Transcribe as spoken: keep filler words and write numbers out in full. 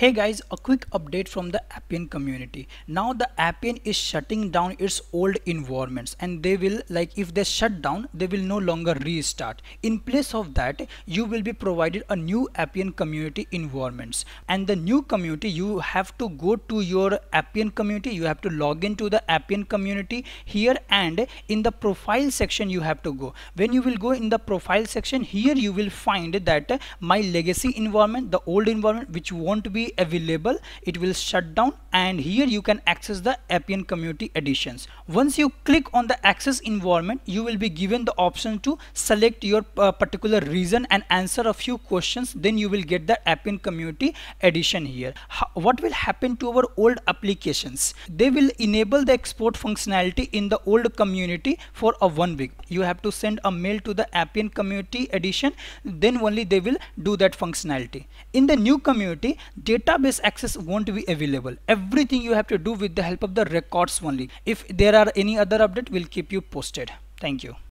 Hey guys, a quick update from the Appian community. Now the Appian is shutting down its old environments, and they will, like, if they shut down, they will no longer restart. In place of that, you will be provided a new Appian community environments, and the new community, you have to go to your Appian community, you have to log into the Appian community here, and in the profile section you have to go. When you will go in the profile section here, you will find that my legacy environment, the old environment which won't be available, it will shut down, and here you can access the Appian community editions. Once you click on the access environment, you will be given the option to select your uh, particular reason and answer a few questions, then you will get the Appian community edition here. How, what will happen to our old applications? They will enable the export functionality in the old community for a one week. You have to send a mail to the Appian community edition, then only they will do that functionality. In the new community, database access won't be available. Everything you have to do with the help of the records only. If there are any other update, we'll keep you posted. Thank you.